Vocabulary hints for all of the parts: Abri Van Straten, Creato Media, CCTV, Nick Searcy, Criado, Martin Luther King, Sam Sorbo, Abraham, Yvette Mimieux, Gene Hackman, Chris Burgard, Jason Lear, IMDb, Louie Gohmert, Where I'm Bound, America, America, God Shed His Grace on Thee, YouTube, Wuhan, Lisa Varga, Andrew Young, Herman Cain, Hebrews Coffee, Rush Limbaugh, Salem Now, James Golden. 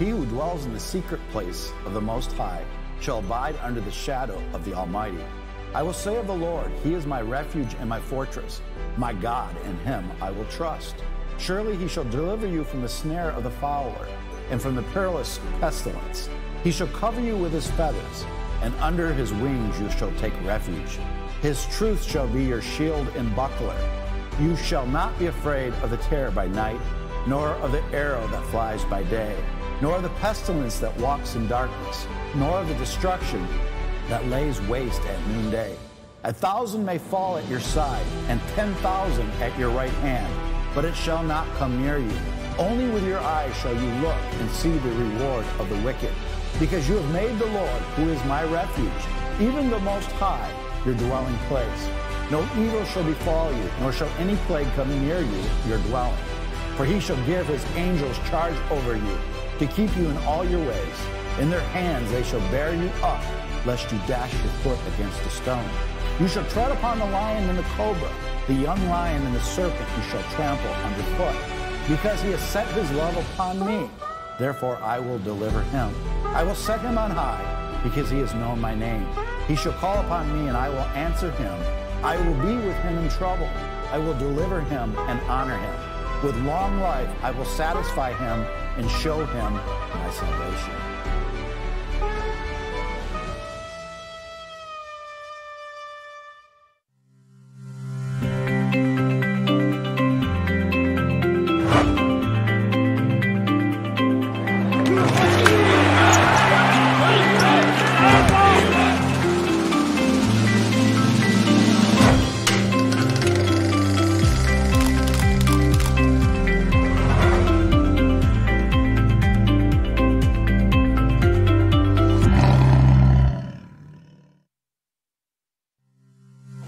He who dwells in the secret place of the Most High shall abide under the shadow of the Almighty. I will say of the Lord, He is my refuge and my fortress. My God, in Him I will trust. Surely He shall deliver you from the snare of the fowler and from the perilous pestilence. He shall cover you with His feathers, and under His wings you shall take refuge. His truth shall be your shield and buckler. You shall not be afraid of the terror by night, nor of the arrow that flies by day, nor of the pestilence that walks in darkness, nor of the destruction that lays waste at noonday. 1,000 may fall at your side, and 10,000 at your right hand, but it shall not come near you. Only with your eyes shall you look and see the reward of the wicked. Because you have made the Lord, who is my refuge, even the Most High, your dwelling place. No evil shall befall you, nor shall any plague come near you, your dwelling. For He shall give His angels charge over you, to keep you in all your ways. In their hands they shall bear you up, lest you dash your foot against a stone. You shall tread upon the lion and the cobra, the young lion and the serpent you shall trample underfoot. Because He has set His love upon me, therefore I will deliver him. I will set him on high, because he has known my name. He shall call upon me, and I will answer him. I will be with him in trouble. I will deliver him and honor him. With long life I will satisfy him and show him my salvation.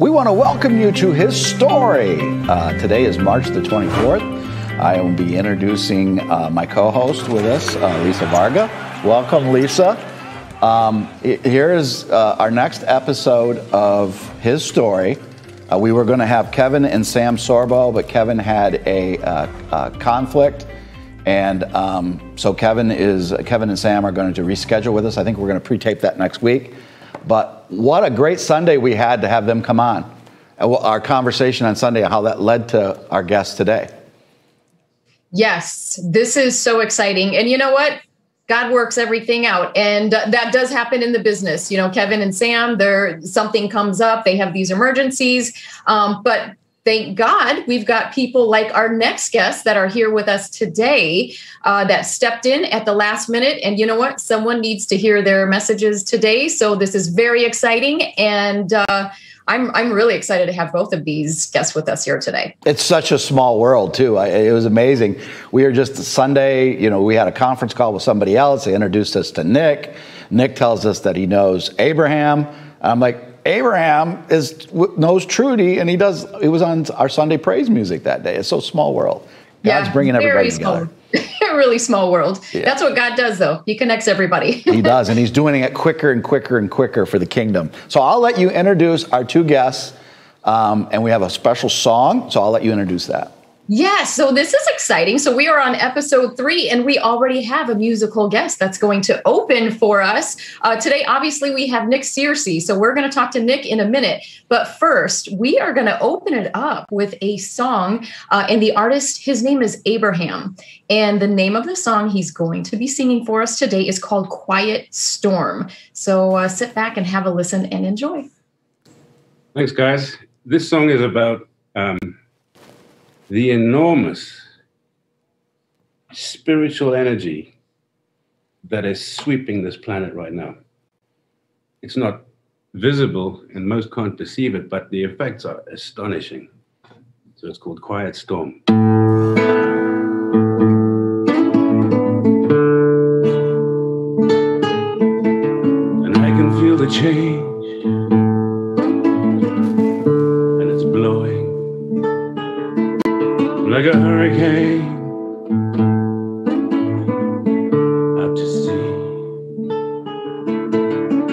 I want to welcome you to His Story. Today is March the 24th. I will be introducing my co-host with us, Lisa Varga. Welcome, Lisa. Here is our next episode of His Story. We were going to have Kevin and Sam Sorbo, but Kevin had a conflict, and so Kevin and Sam are going to reschedule with us. I think we're going to pre-tape that next week. But what a great Sunday we had to have them come on. Our conversation on Sunday, how that led to our guest today. Yes, this is so exciting. And you know what? God works everything out. And that does happen in the business. You know, Kevin and Sam, something comes up. They have these emergencies. But thank God we've got people like our next guests that are here with us today that stepped in at the last minute. And you know what? Someone needs to hear their messages today. So this is very exciting. And I'm really excited to have both of these guests with us here today. It's such a small world, too. It was amazing. We were just Sunday, you know, we had a conference call with somebody else. They introduced us to Nick. Nick tells us that he knows Abraham. I'm like, Abraham knows Trudy, and he was on our Sunday praise music that day. It's so small world. God's bringing everybody together. Really small world. Yeah. That's what God does, though. He connects everybody. He does, and He's doing it quicker and quicker and quicker for the kingdom. So I'll let you introduce our two guests, and we have a special song, so I'll let you introduce that. Yes, so this is exciting. So we are on episode 3, and we already have a musical guest that's going to open for us. Today, obviously, we have Nick Searcy, so we're going to talk to Nick in a minute. But first, we are going to open it up with a song, and the artist, his name is Abraham. And the name of the song he's going to be singing for us today is called Quiet Storm. So sit back and have a listen and enjoy. Thanks, guys. This song is about the enormous spiritual energy that is sweeping this planet right now. It's not visible and most can't perceive it, but the effects are astonishing. So it's called Quiet Storm. And I can feel the change. Like a hurricane out to sea,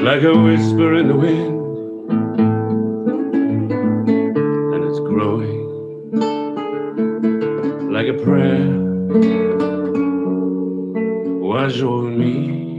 like a whisper in the wind, and it's growing like a prayer was on me.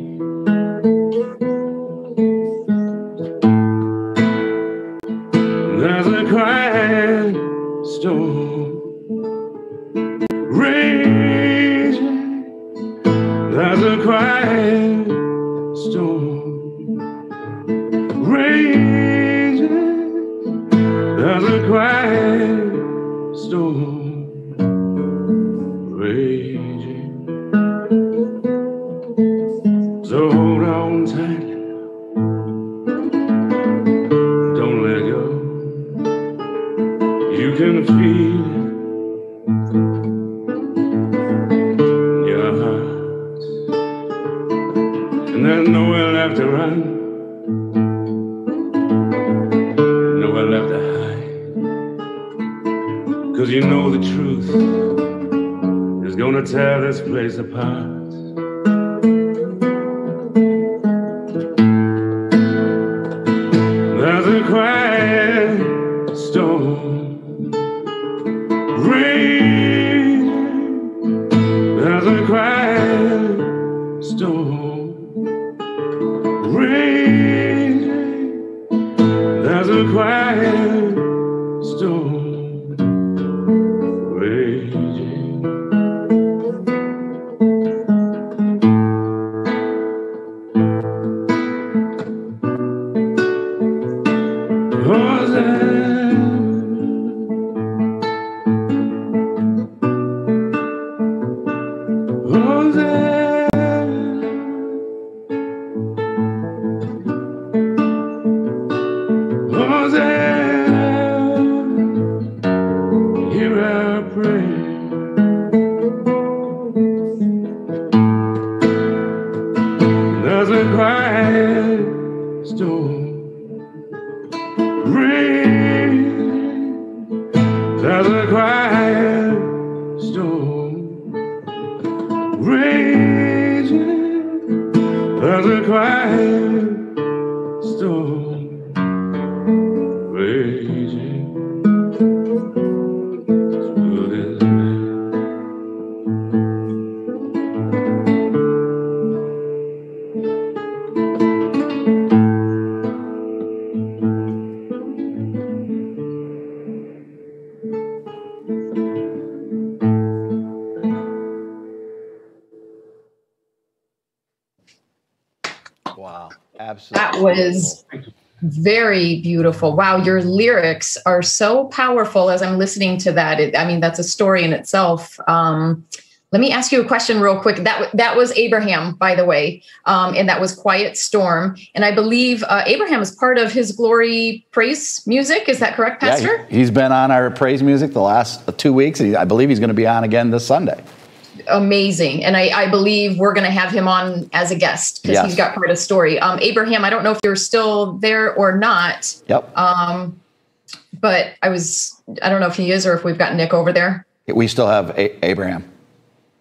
Was very beautiful. Wow, your lyrics are so powerful. As I'm listening to that, that's a story in itself. Let me ask you a question real quick. That was Abraham, by the way, and that was Quiet Storm. And I believe Abraham is part of His Glory praise music. Is that correct, Pastor? Yeah, he's been on our praise music the last 2 weeks. I believe he's going to be on again this Sunday. Amazing. And I believe we're going to have him on as a guest because He's got quite a story. Abraham, I don't know if you're still there or not. Yep. But I don't know if he is or if we've got Nick over there. We still have Abraham.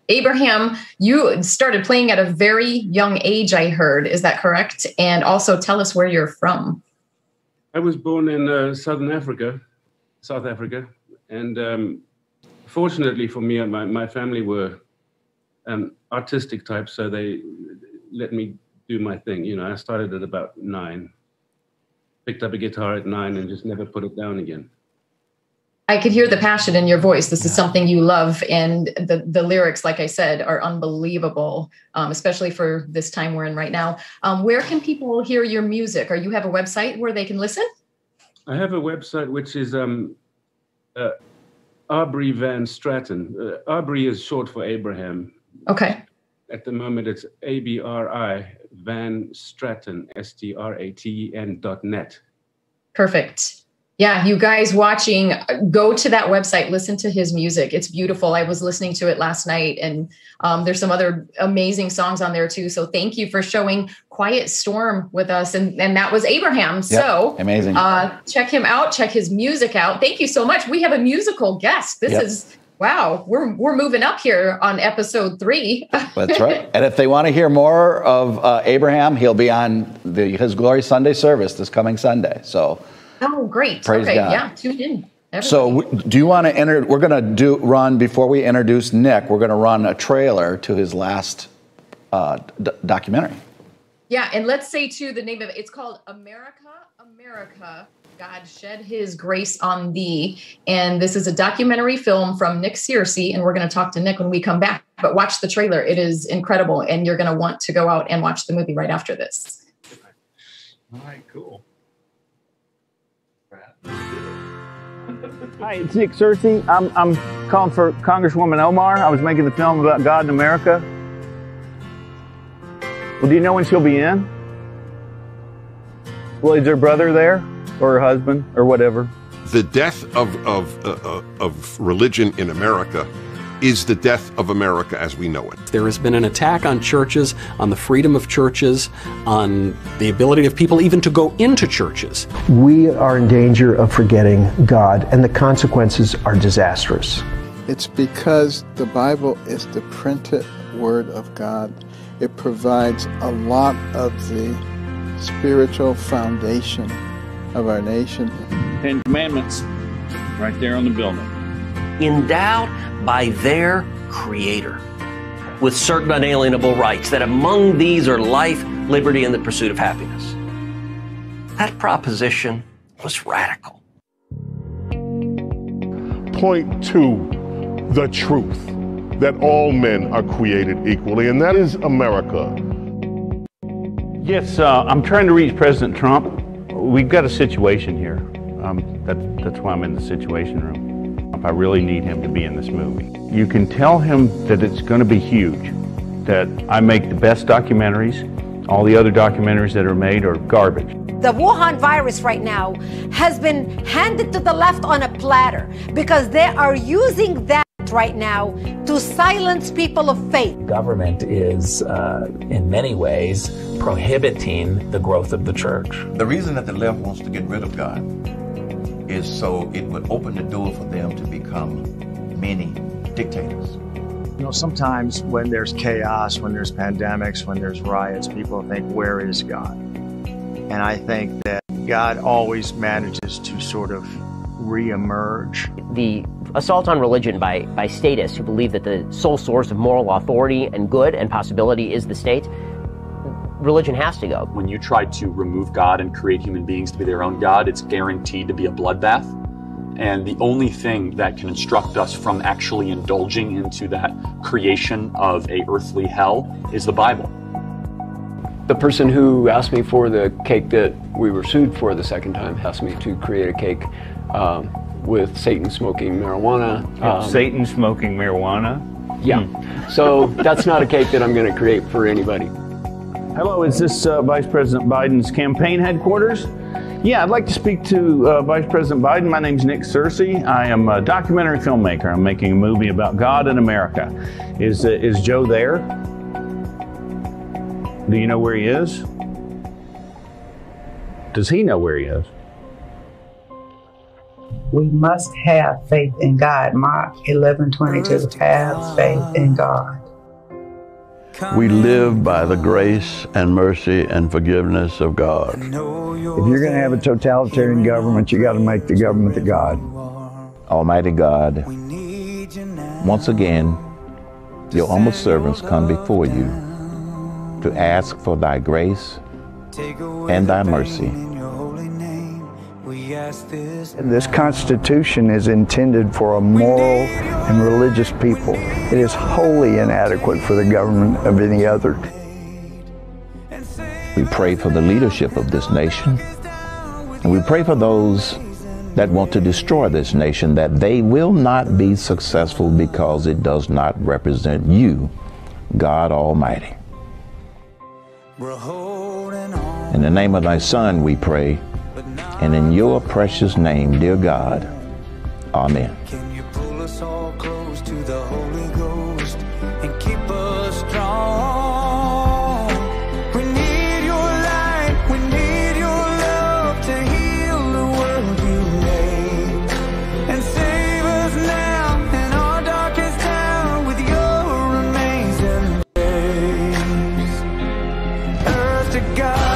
Abraham, you started playing at a very young age, I heard. Is that correct? And also tell us where you're from. I was born in South Africa. And fortunately for me, my family were artistic types, so they let me do my thing. You know, I started at about 9, picked up a guitar at 9 and just never put it down again. I could hear the passion in your voice. This is something you love. And the lyrics, like I said, are unbelievable, especially for this time we're in right now. Where can people hear your music? Or you have a website where they can listen? I have a website, which is Abri Van Straten. Abri is short for Abraham. Okay. At the moment, it's ABRI, Van Straten, STRATEN.net. Perfect. Yeah, you guys watching, go to that website, listen to his music. It's beautiful. I was listening to it last night, and there's some other amazing songs on there too. So thank you for showing Quiet Storm with us. And that was Abraham. Yep. So amazing. Check him out, check his music out. Thank you so much. We have a musical guest. This is, wow, we're moving up here on episode 3. That's right. And if they want to hear more of Abraham, he'll be on His Glory Sunday service this coming Sunday. So. Oh, great. Praise God. Yeah, tune in. Everybody. So do you want to we're going to run, before we introduce Nick, we're going to run a trailer to his last documentary. Yeah, and let's say too the name of it. It's called America, America, God Shed His Grace on Thee. And this is a documentary film from Nick Searcy, and we're going to talk to Nick when we come back. But watch the trailer; it is incredible, and you're going to want to go out and watch the movie right after this. All right, cool. Hi, it's Nick Searcy. I'm calling for Congresswoman Omar. I was making the film about God in America. Well, do you know when she'll be in? Well, is her brother there, or her husband, or whatever? The death of religion in America is the death of America as we know it. There has been an attack on churches, on the freedom of churches, on the ability of people even to go into churches. We are in danger of forgetting God, and the consequences are disastrous. It's because the Bible is the printed word of God. It provides a lot of the spiritual foundation of our nation. 10 Commandments, right there on the building. Endowed by their Creator with certain unalienable rights, that among these are life, liberty, and the pursuit of happiness. That proposition was radical. Point to the truth that all men are created equally, and that is America. Yes, I'm trying to reach President Trump. We've got a situation here. That's why I'm in the Situation Room. I really need him to be in this movie. You can tell him that it's going to be huge, that I make the best documentaries. All the other documentaries that are made are garbage. The Wuhan virus right now has been handed to the left on a platter because they are using that right now to silence people of faith. Government is, in many ways, prohibiting the growth of the church. The reason that the left wants to get rid of God is so it would open the door for them to become many dictators. You know, sometimes when there's chaos, when there's pandemics, when there's riots, people think, where is God? And I think that God always manages to sort of re-emerge. The assault on religion by statists who believe that the sole source of moral authority and good and possibility is the state, religion has to go. When you try to remove God and create human beings to be their own God, it's guaranteed to be a bloodbath. And the only thing that can instruct us from actually indulging into that creation of a earthly hell is the Bible. The person who asked me for the cake that we were sued for the second time asked me to create a cake with Satan smoking marijuana. Satan smoking marijuana? Yeah. So that's not a cake that I'm going to create for anybody. Hello, is this Vice President Biden's campaign headquarters? Yeah, I'd like to speak to Vice President Biden. My name's Nick Searcy. I am a documentary filmmaker. I'm making a movie about God in America. Is Joe there? Do you know where he is? Does he know where he is? We must have faith in God. Mark 11:22, have faith in God. We live by the grace and mercy and forgiveness of God. If you're going to have a totalitarian government, you got to make the government of God. Almighty God, once again, your humble servants come before you to ask for thy grace and thy mercy. This Constitution is intended for a moral and religious people. It is wholly inadequate for the government of any other. We pray for the leadership of this nation, and we pray for those that want to destroy this nation, that they will not be successful because it does not represent you, God Almighty. In the name of thy Son we pray, and in your precious name, dear God, amen. Can you pull us all close to the Holy Ghost and keep us strong? We need your light, we need your love to heal the world you made. And save us now in our darkest hour with your amazing grace. Earth to God.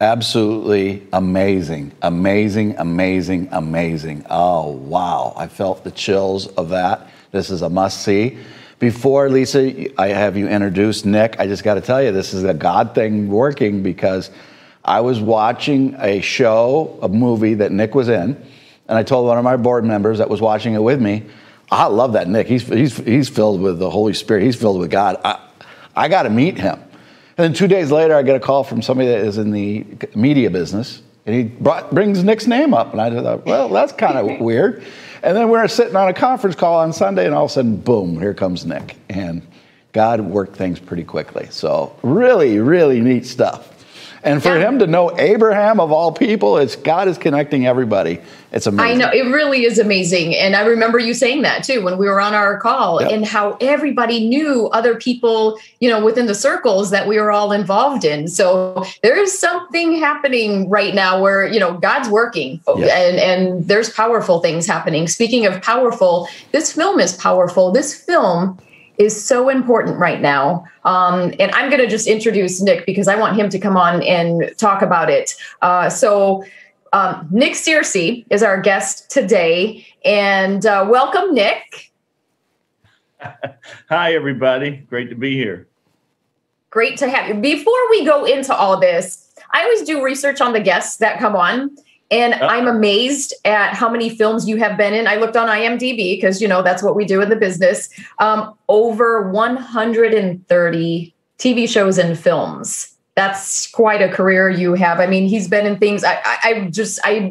Absolutely amazing, amazing, amazing, amazing. Oh, wow. I felt the chills of that. This is a must-see. Before, Lisa, I have you introduce Nick. I just got to tell you, this is a God thing working, because I was watching a show, a movie that Nick was in, and I told one of my board members that was watching it with me, I love that Nick. He's filled with the Holy Spirit. He's filled with God. I got to meet him. And then 2 days later, I get a call from somebody that is in the media business, and he brings Nick's name up. And I thought, well, that's kind of weird. And then we're sitting on a conference call on Sunday, and all of a sudden, boom, here comes Nick. And God worked things pretty quickly. So really, really neat stuff. And for him to know Abraham, of all people, it's God is connecting everybody. It's amazing. I know. It really is amazing. And I remember you saying that, too, when we were on our call, and how everybody knew other people, you know, within the circles that we were all involved in. So there is something happening right now where, you know, God's working, and there's powerful things happening. Speaking of powerful, this film is powerful. This film is so important right now. And I'm going to just introduce Nick, because I want him to come on and talk about it. Nick Searcy is our guest today, and welcome, Nick. Hi, everybody. Great to be here. Great to have you. Before we go into all this, I always do research on the guests that come on, and I'm amazed at how many films you have been in. I looked on IMDb, because, you know, that's what we do in the business. Over 130 TV shows and films. That's quite a career you have. I mean, he's been in things. I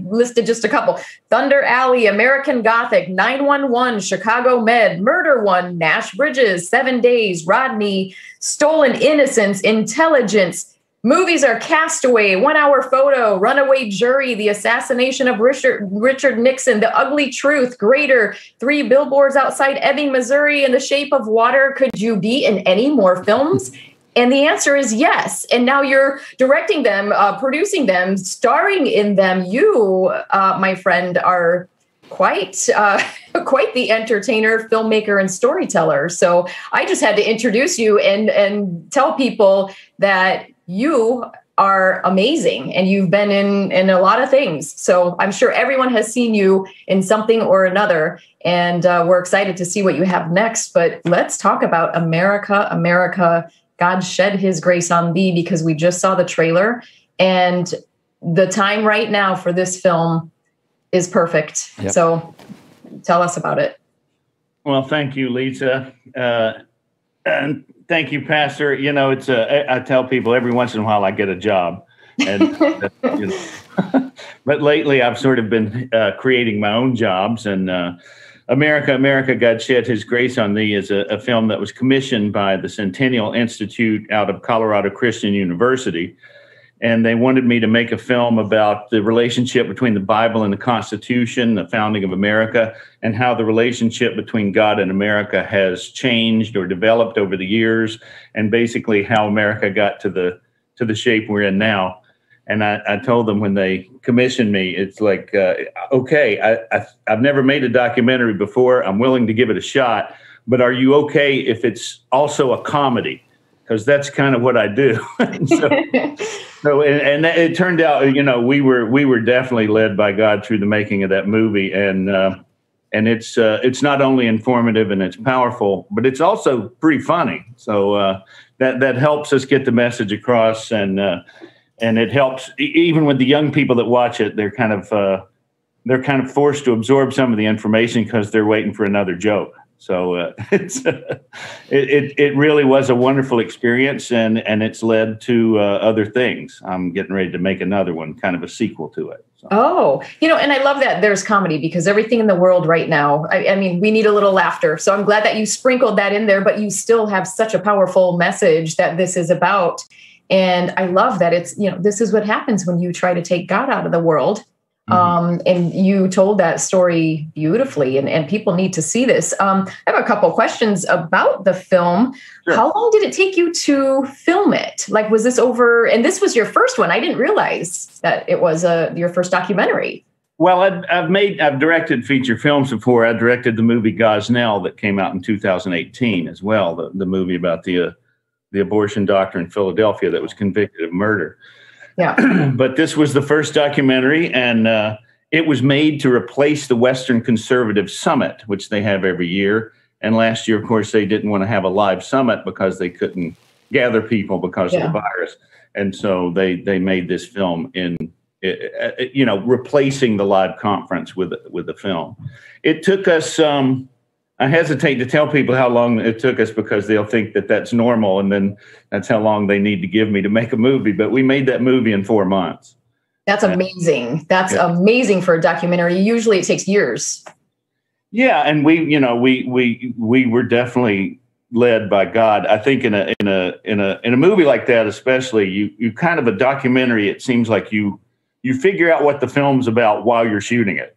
listed just a couple: Thunder Alley, American Gothic, 911, Chicago Med, Murder One, Nash Bridges, 7 Days, Rodney, Stolen Innocence, Intelligence. Movies are Castaway, One Hour Photo, Runaway Jury, The Assassination of Richard Nixon, The Ugly Truth, Greater, 3 Billboards Outside Ebbing, Missouri, and The Shape of Water. Could you be in any more films? And the answer is yes. And now you're directing them, producing them, starring in them. You, my friend, are quite the entertainer, filmmaker, and storyteller. So I just had to introduce you and tell people that you are amazing, and you've been in a lot of things. So I'm sure everyone has seen you in something or another, and we're excited to see what you have next. But let's talk about America. God Shed His Grace on Thee, because we just saw the trailer, and the time right now for this film is perfect. Yep. So tell us about it. Well, thank you, Lisa. And thank you, Pastor. You know, it's I tell people every once in a while I get a job. And you know. But lately I've sort of been creating my own jobs, and America, America, God Shed His Grace on Thee is a film that was commissioned by the Centennial Institute out of Colorado Christian University. And they wanted me to make a film about the relationship between the Bible and the Constitution, the founding of America, and how the relationship between God and America has changed or developed over the years, and basically how America got to the shape we're in now. And I told them when they commissioned me, it's like, okay, I've never made a documentary before. I'm willing to give it a shot. But are you okay if it's also a comedy? Because that's kind of what I do. and it turned out, you know, we were definitely led by God through the making of that movie. And it's not only informative and it's powerful, but it's also pretty funny. So that helps us get the message across, and it helps even with the young people that watch it. They're kind of forced to absorb some of the information because they're waiting for another joke. So it really was a wonderful experience, and it's led to other things. I'm getting ready to make another one, kind of a sequel to it. So. Oh, you know, and I love that there's comedy, because everything in the world right now, I mean, we need a little laughter. So I'm glad that you sprinkled that in there, but you still have such a powerful message that this is about. And I love that it's, you know, this is what happens when you try to take God out of the world. And you told that story beautifully, and people need to see this. I have a couple questions about the film. Sure. How long did it take you to film it? Like, was this over? And this was your first one. I didn't realize that it was your first documentary. Well, I've directed feature films before. I directed the movie Gosnell that came out in 2018 as well. The movie about the abortion doctor in Philadelphia that was convicted of murder. Yeah. But this was the first documentary, and it was made to replace the Western Conservative Summit, which they have every year. And last year, of course, they didn't want to have a live summit because they couldn't gather people because of the virus. And so they made this film in, you know, replacing the live conference with the film. It took us, I hesitate to tell people how long it took us because they'll think that that's normal and then that's how long they need to give me to make a movie. But we made that movie in 4 months. That's amazing. That's amazing for a documentary. Usually it takes years. Yeah. And we, you know, we were definitely led by God. I think in a movie like that, especially you kind of a documentary, it seems like you figure out what the film's about while you're shooting it.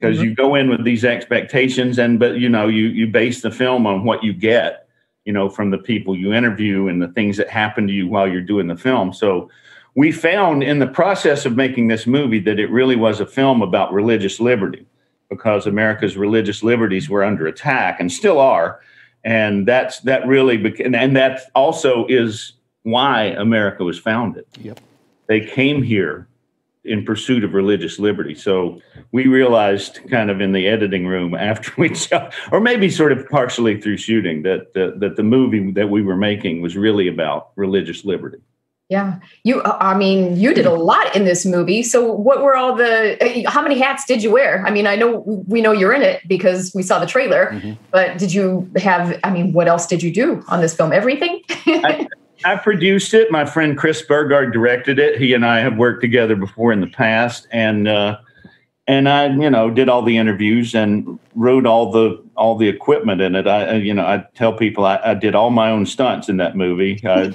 Because you go in with these expectations, but you know, you base the film on what you get, you know, from the people you interview and the things that happen to you while you're doing the film. So we found in the process of making this movie that it really was a film about religious liberty, because America's religious liberties were under attack and still are, and that also is why America was founded. Yep, they came here in pursuit of religious liberty. So we realized kind of in the editing room after we shot, or maybe sort of partially through shooting, that the movie that we were making was really about religious liberty. Yeah. You did a lot in this movie. So what were how many hats did you wear? I mean, we know you're in it because we saw the trailer, but did you what else did you do on this film? Everything? I produced it. My friend Chris Burgard directed it. He and I have worked together before in the past, and I, you know, did all the interviews and wrote all the equipment in it. I tell people I did all my own stunts in that movie. I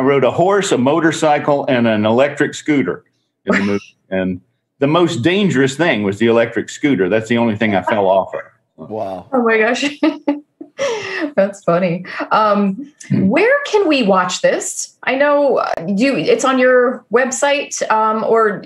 rode a horse, a motorcycle, and an electric scooter in the movie. And the most dangerous thing was the electric scooter. That's the only thing I fell off of. Wow! Oh my gosh. That's funny. Where can we watch this? I know it's on your website, or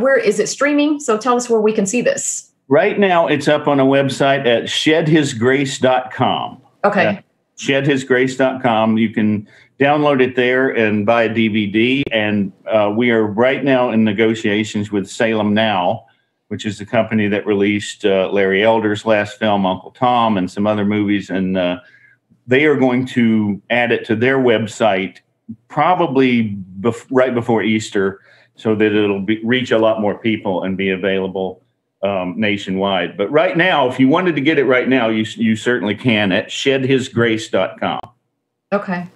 where is it streaming? So tell us where we can see this. Right now it's up on a website at shedhisgrace.com. Okay. Shedhisgrace.com. You can download it there and buy a DVD. And we are right now in negotiations with Salem Now, which is the company that released Larry Elder's last film, Uncle Tom, and some other movies. And they are going to add it to their website probably right before Easter so that it'll reach a lot more people and be available nationwide. But right now, if you wanted to get it right now, you certainly can at shedhisgrace.com. Okay.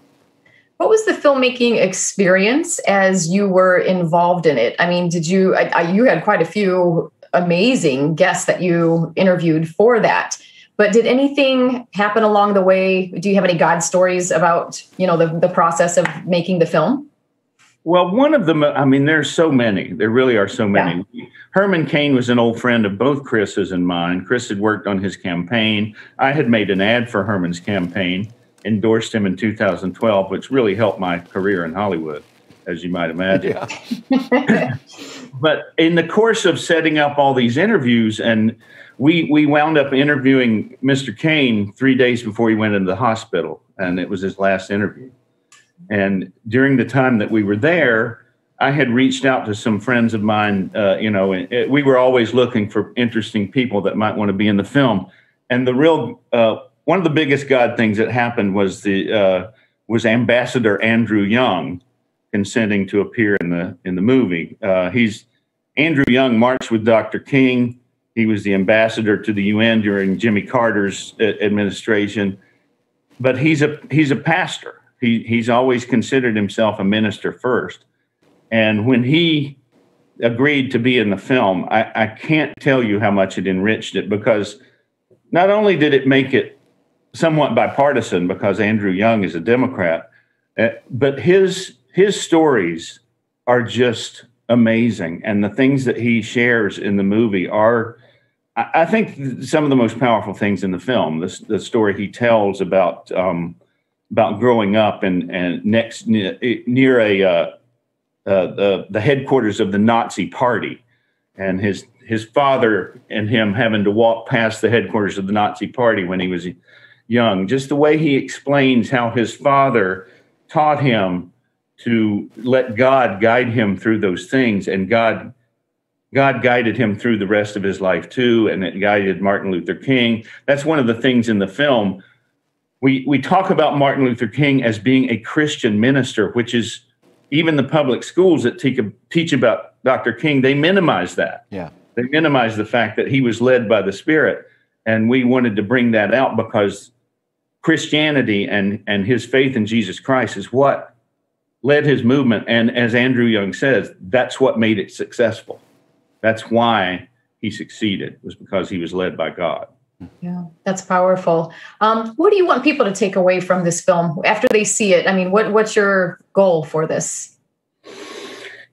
What was the filmmaking experience as you were involved in it? I mean, you had quite a few amazing guests that you interviewed for that. But did anything happen along the way? Do you have any God stories about, you know, the process of making the film? Well, one of them, I mean, there's so many. There really are so many. Yeah. Herman Cain was an old friend of both Chris's and mine. Chris had worked on his campaign. I had made an ad for Herman's campaign, endorsed him in 2012, which really helped my career in Hollywood, as you might imagine. Yeah. But in the course of setting up all these interviews, and we wound up interviewing Mr. Cain 3 days before he went into the hospital, and it was his last interview. And during the time that we were there, I had reached out to some friends of mine, you know, and we were always looking for interesting people that might want to be in the film. And the real, one of the biggest God things that happened was was Ambassador Andrew Young consenting to appear in the movie. Andrew Young marched with Dr. King. He was the ambassador to the UN during Jimmy Carter's administration, but he's a pastor. He's always considered himself a minister first. And when he agreed to be in the film, I can't tell you how much it enriched it, because not only did it make it somewhat bipartisan, because Andrew Young is a Democrat, but his stories are just amazing. And the things that he shares in the movie are, I think, some of the most powerful things in the film. The story he tells about growing up and near the headquarters of the Nazi Party, and his father and him having to walk past the headquarters of the Nazi Party when he was young. Just the way he explains how his father taught him to let God guide him through those things, and God guided him through the rest of his life too, and it guided Martin Luther King. That's one of the things in the film. We talk about Martin Luther King as being a Christian minister, which is, even the public schools that teach about Dr. King, they minimize that. Yeah. They minimize the fact that he was led by the Spirit. And we wanted to bring that out because Christianity and his faith in Jesus Christ is what led his movement. And as Andrew Young says, that's what made it successful. That's why he succeeded, was because he was led by God. Yeah, that's powerful. What do you want people to take away from this film after they see it? I mean, what's your goal for this?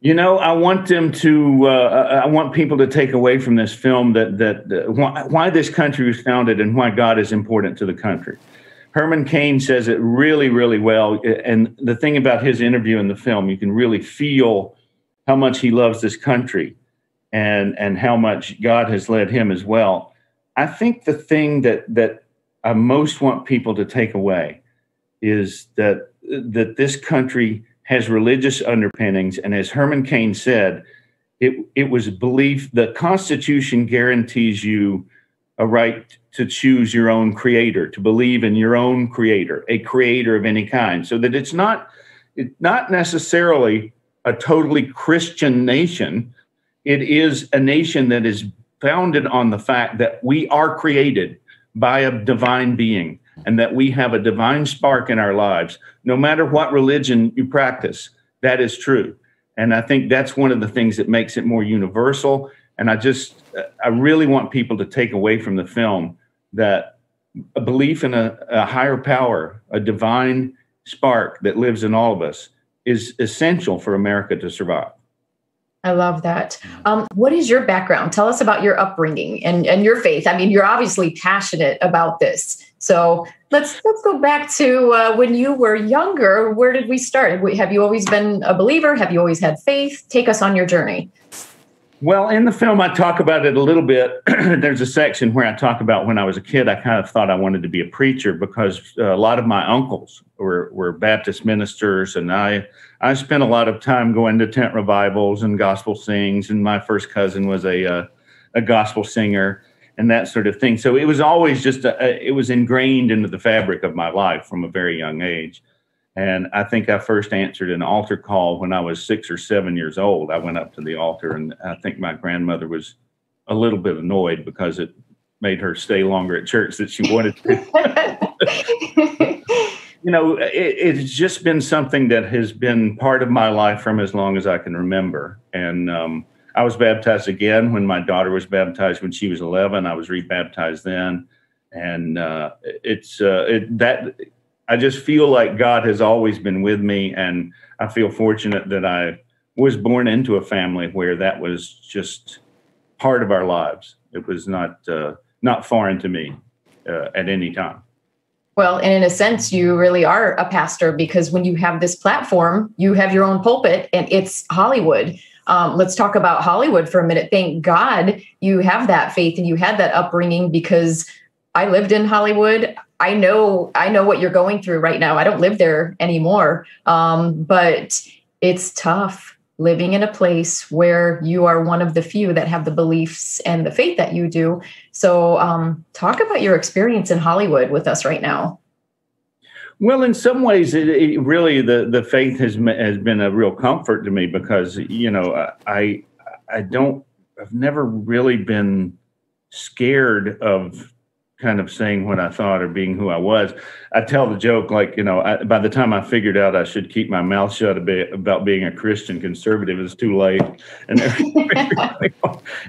You know, I want them to. I want people to take away from this film why this country was founded and why God is important to the country. Herman Cain says it really, really well. And the thing about his interview in the film, you can really feel how much he loves this country, and how much God has led him as well. I think the thing that I most want people to take away is that this country has religious underpinnings, and as Herman Cain said, it was belief. The Constitution guarantees you a right to choose your own creator, to believe in your own creator, a creator of any kind, so that it's not necessarily a totally Christian nation. It is a nation that is founded on the fact that we are created by a divine being and that we have a divine spark in our lives. No matter what religion you practice, that is true. And I think that's one of the things that makes it more universal. And I really want people to take away from the film that a belief in a higher power, a divine spark that lives in all of us, is essential for America to survive. I love that. What is your background? Tell us about your upbringing and your faith. I mean, you're obviously passionate about this. So let's go back to when you were younger. Where did we start? Have you always been a believer? Have you always had faith? Take us on your journey. Well, in the film, I talk about it a little bit. There's a section where I talk about when I was a kid, I kind of thought I wanted to be a preacher because a lot of my uncles were Baptist ministers, and I spent a lot of time going to tent revivals and gospel sings, and my first cousin was a gospel singer and that sort of thing. So it was always just it was ingrained into the fabric of my life from a very young age. And I think I first answered an altar call when I was 6 or 7 years old. I went up to the altar, and I think my grandmother was a little bit annoyed because it made her stay longer at church than she wanted to. You know, it's just been something that has been part of my life from as long as I can remember. And I was baptized again when my daughter was baptized when she was 11. I was rebaptized then. And I just feel like God has always been with me, and I feel fortunate that I was born into a family where that was just part of our lives. It was not foreign to me at any time. Well, and in a sense, you really are a pastor, because when you have this platform, you have your own pulpit, and it's Hollywood. Let's talk about Hollywood for a minute. Thank God you have that faith and you had that upbringing, because I lived in Hollywood. I know what you're going through right now. I don't live there anymore, but it's tough living in a place where you are one of the few that have the beliefs and the faith that you do. So talk about your experience in Hollywood with us right now. Well, in some ways, it really, the faith has been a real comfort to me, because, you know, I've never really been scared of kind of saying what I thought or being who I was. I tell the joke, like, you know, by the time I figured out I should keep my mouth shut a bit about being a Christian conservative, it's too late. And everybody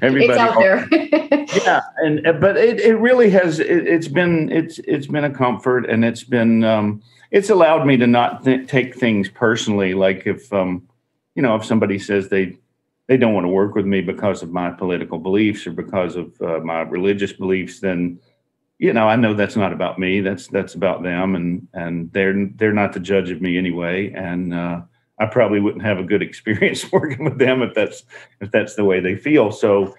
it's out there. Yeah, and but it really has. It's been a comfort, and it's been it's allowed me to not take things personally. Like if somebody says they don't want to work with me because of my political beliefs or because of my religious beliefs, then, you know, I know that's not about me. That's about them, and they're not the judge of me anyway. And I probably wouldn't have a good experience working with them if that's the way they feel. So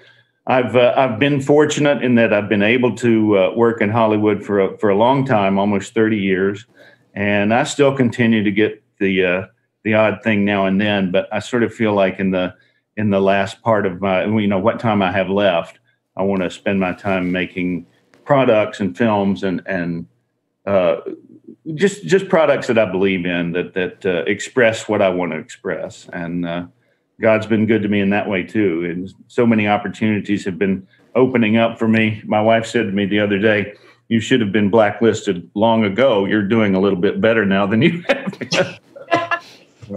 I've been fortunate in that I've been able to work in Hollywood for a long time, almost 30 years, and I still continue to get the odd thing now and then, but I sort of feel like in the last part of my, you know, what time I have left, I want to spend my time making products and films and just products that I believe in, that express what I want to express. And God's been good to me in that way too. And so many opportunities have been opening up for me. My wife said to me the other day, "You should have been blacklisted long ago. You're doing a little bit better now than you have."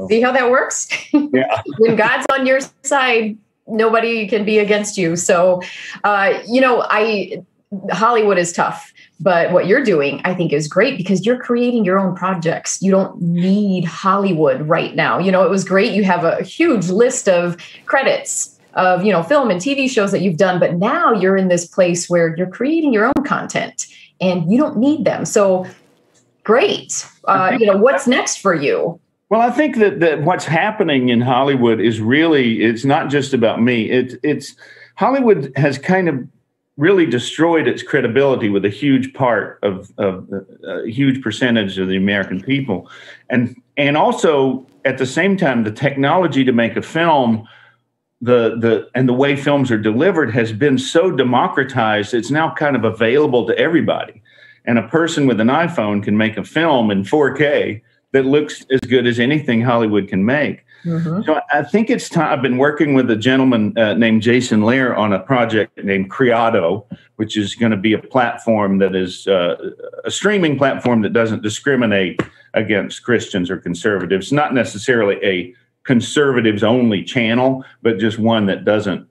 See how that works? Yeah. When God's on your side, nobody can be against you. So, Hollywood is tough, but what you're doing, I think, is great because you're creating your own projects. You don't need Hollywood right now. You know, it was great. You have a huge list of credits of, you know, film and TV shows that you've done, but now you're in this place where you're creating your own content and you don't need them. So great. You know, what's next for you? Well, I think that what's happening in Hollywood is really, it's not just about me. It's Hollywood has kind of really destroyed its credibility with a huge part of a huge percentage of the American people. And also at the same time, the technology to make a film, the way films are delivered has been so democratized. It's now kind of available to everybody. And a person with an iPhone can make a film in 4K that looks as good as anything Hollywood can make. Mm-hmm. So I think it's time. I've been working with a gentleman named Jason Lear on a project named Criado, which is going to be a platform that is a streaming platform that doesn't discriminate against Christians or conservatives. Not necessarily a conservatives only channel, but just one that doesn't,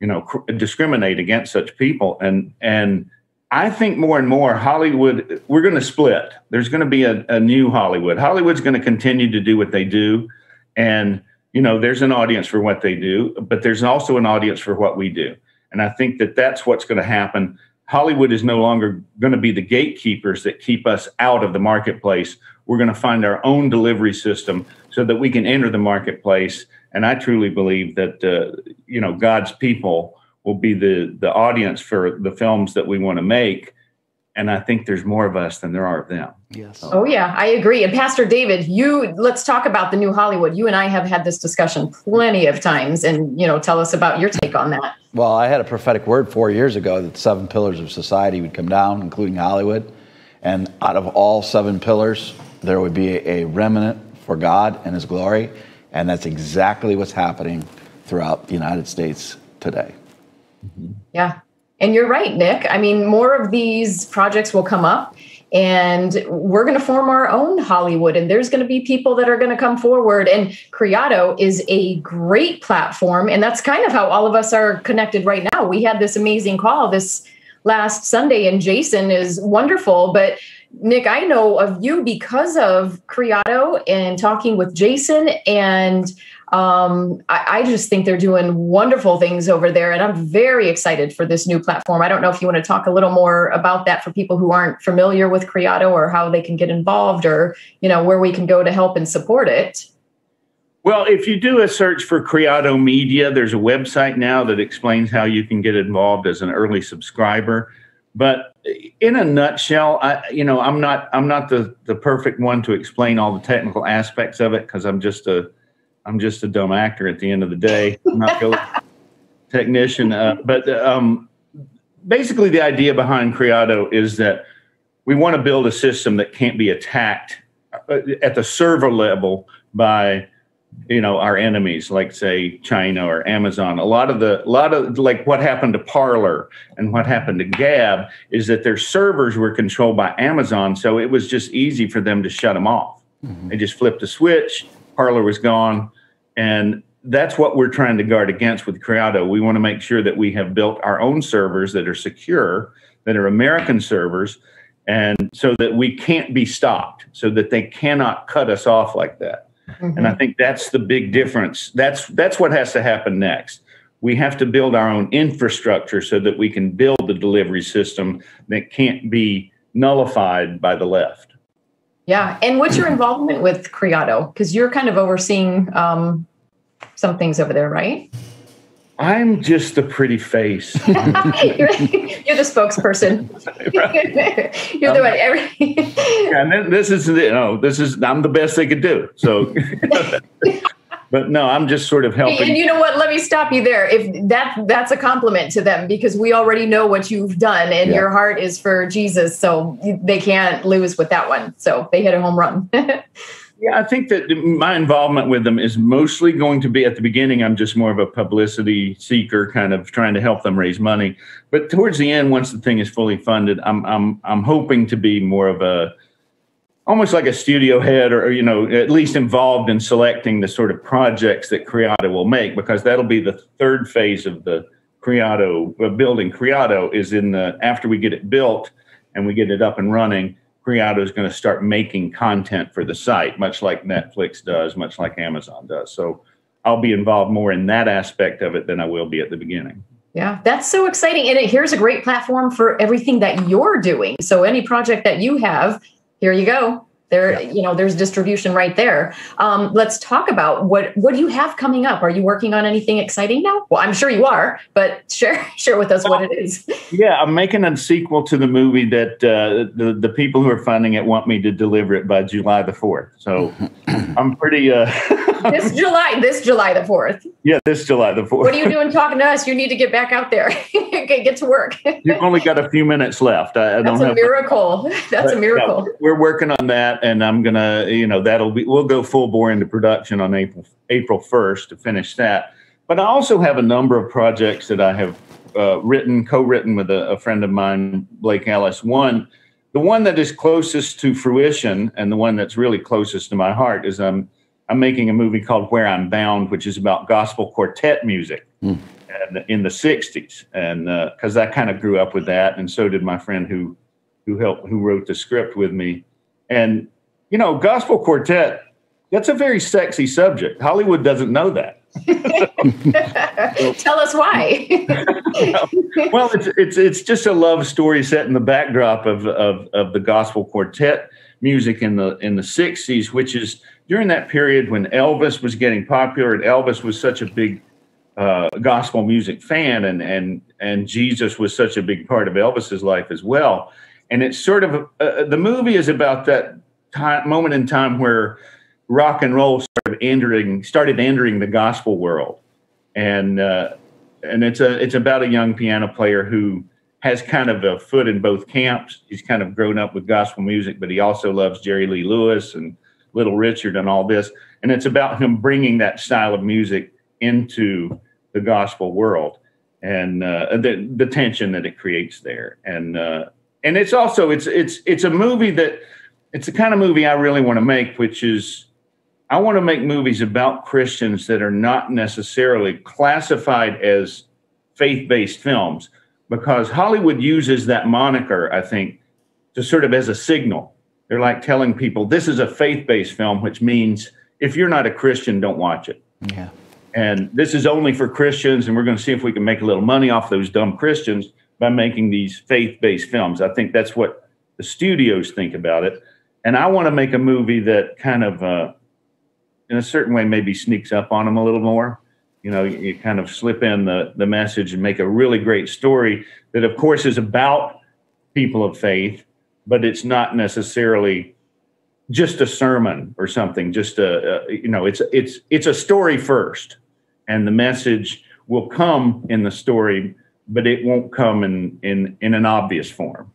you know, discriminate against such people. And I think more and more Hollywood, we're going to split. There's going to be a new Hollywood. Hollywood's going to continue to do what they do. And, you know, there's an audience for what they do, but there's also an audience for what we do. And I think that that's what's going to happen. Hollywood is no longer going to be the gatekeepers that keep us out of the marketplace. We're going to find our own delivery system so that we can enter the marketplace. And I truly believe that, you know, God's people will be the audience for the films that we want to make. And I think there's more of us than there are of them. Yes. Oh, yeah, I agree. And Pastor David, let's talk about the new Hollywood. You and I have had this discussion plenty of times. And, you know, tell us about your take on that. Well, I had a prophetic word 4 years ago that 7 pillars of society would come down, including Hollywood. And out of all 7 pillars, there would be a remnant for God and his glory. And that's exactly what's happening throughout the United States today. Mm-hmm. Yeah. And you're right, Nick. I mean, more of these projects will come up and we're going to form our own Hollywood, and there's going to be people that are going to come forward. And Creato is a great platform. And that's kind of how all of us are connected right now. We had this amazing call this last Sunday, and Jason is wonderful. But Nick, I know of you because of Creato and talking with Jason, and I just think they're doing wonderful things over there, and I'm very excited for this new platform. I don't know if you want to talk a little more about that for people who aren't familiar with Creato, or how they can get involved, or, you know, where we can go to help and support it. Well, if you do a search for Creato Media, there's a website now that explains how you can get involved as an early subscriber. But in a nutshell, I'm not the perfect one to explain all the technical aspects of it, because I'm just a dumb actor at the end of the day. I'm not a technician. But basically the idea behind Creato is that we want to build a system that can't be attacked at the server level by, you know, our enemies, like say China or Amazon. A lot of like what happened to Parler and what happened to Gab is that their servers were controlled by Amazon. So it was just easy for them to shut them off. Mm-hmm. They just flipped a switch. Parler was gone. And that's what we're trying to guard against with Creato. We want to make sure that we have built our own servers that are secure, that are American servers, and so that we can't be stopped, so that they cannot cut us off like that. Mm-hmm. And I think that's the big difference. That's what has to happen next. We have to build our own infrastructure so that we can build the delivery system that can't be nullified by the left. Yeah. And what's your involvement with Creato? Because you're kind of overseeing some things over there, right? I'm just the pretty face. You're the spokesperson. Right. You're the one. And this is I'm the best they could do. So, but no, I'm just sort of helping. And you know what? Let me stop you there. If that's a compliment to them, because we already know what you've done, and your heart is for Jesus, so they can't lose with that one. So they hit a home run. Yeah, I think that my involvement with them is mostly going to be at the beginning. I'm just more of a publicity seeker, kind of trying to help them raise money. But towards the end, once the thing is fully funded, I'm hoping to be more of a, almost like a studio head, or at least involved in selecting the sort of projects that Creato will make, because that'll be the third phase of the Creato building. Creato is after we get it built and we get it up and running. Creato is going to start making content for the site, much like Netflix does, much like Amazon does. So I'll be involved more in that aspect of it than I will be at the beginning. Yeah, that's so exciting. And here's a great platform for everything that you're doing. So any project that you have, here you go. There, there's distribution right there. Let's talk about what do you have coming up? Are you working on anything exciting now? Well, I'm sure you are, but share with us what it is. Yeah, I'm making a sequel to the movie that the people who are funding it want me to deliver it by July the 4th. So I'm pretty... This July the 4th. Yeah, this July the 4th. What are you doing talking to us? You need to get back out there. Get to work. You've only got a few minutes left. That's a miracle. No, we're working on that. And I'm going to, we'll go full bore into production on April 1st to finish that. But I also have a number of projects that I have co-written with a friend of mine, Blake Ellis. The one that is closest to fruition and the one that's really closest to my heart is I'm making a movie called Where I'm Bound, which is about gospel quartet music and in the 60s. And because I kind of grew up with that. And so did my friend who wrote the script with me. And, gospel quartet, that's a very sexy subject. Hollywood doesn't know that. Tell us why. Well, it's just a love story set in the backdrop of the gospel quartet music in the 60s, which is during that period when Elvis was getting popular, and Elvis was such a big gospel music fan, and Jesus was such a big part of Elvis's life as well. And it's sort of, the movie is about that moment in time where rock and roll started entering the gospel world. And it's about a young piano player who has kind of a foot in both camps. He's kind of grown up with gospel music, but he also loves Jerry Lee Lewis and Little Richard and all this. And it's about him bringing that style of music into the gospel world and the tension that it creates there. And it's also, it's a movie that, it's the kind of movie I really want to make, which is, I want to make movies about Christians that are not necessarily classified as faith-based films, because Hollywood uses that moniker, I think, to sort of as a signal. They're like telling people, this is a faith-based film, which means if you're not a Christian, don't watch it. Yeah. And this is only for Christians, and we're going to see if we can make a little money off those dumb Christians by making these faith-based films. I think that's what the studios think about it. And I want to make a movie that kind of, in a certain way, maybe sneaks up on them a little more. You kind of slip in the message and make a really great story that, of course, is about people of faith, but it's not necessarily just a sermon or something. Just it's a story first, and the message will come in the story, but it won't come in an obvious form.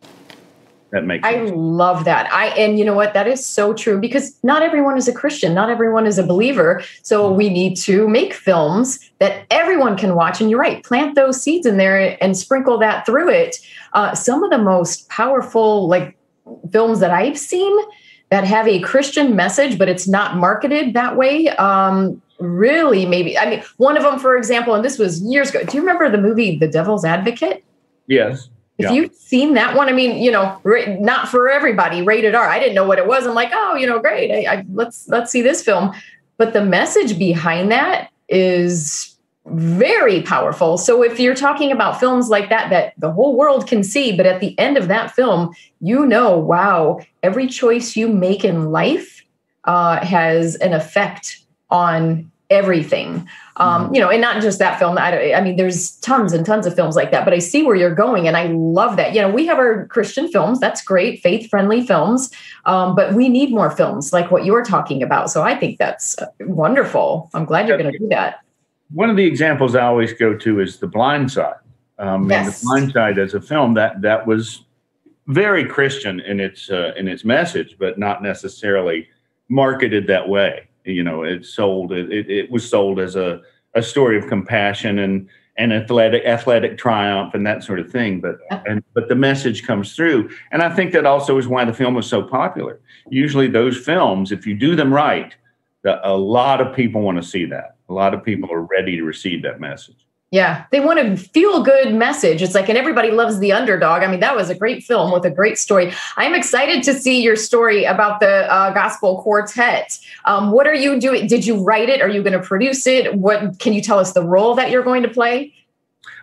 That makes sense. I love that. And you know what? That is so true, because not everyone is a Christian. Not everyone is a believer. So we need to make films that everyone can watch. And you're right. Plant those seeds in there and sprinkle that through it. Some of the most powerful films that I've seen that have a Christian message, but it's not marketed that way. Really, maybe. I mean, one of them, for example, and this was years ago. Do you remember the movie The Devil's Advocate? Yes. If you've seen that one, I mean, not for everybody, rated R. I didn't know what it was. I'm like, oh, great. Let's see this film. But the message behind that is very powerful. So if you're talking about films like that the whole world can see, but at the end of that film, wow, every choice you make in life has an effect on everything. You know, and not just that film. I mean, there's tons and tons of films like that, but I see where you're going. And I love that. You know, we have our Christian films. That's great. Faith-friendly films. But we need more films like what you're talking about. So I think that's wonderful. I'm glad you're going to do that. One of the examples I always go to is The Blind Side. Yes. The Blind Side as a film that was very Christian in its message, but not necessarily marketed that way. You know, it was sold as a story of compassion and athletic triumph and that sort of thing. But but the message comes through. And I think that also is why the film was so popular. Usually those films, if you do them right, a lot of people want to see that. A lot of people are ready to receive that message. Yeah, they want a feel-good message. It's like, and everybody loves the underdog. I mean, that was a great film with a great story. I'm excited to see your story about the gospel quartet. What are you doing? Did you write it? Are you going to produce it? What can you tell us the role that you're going to play?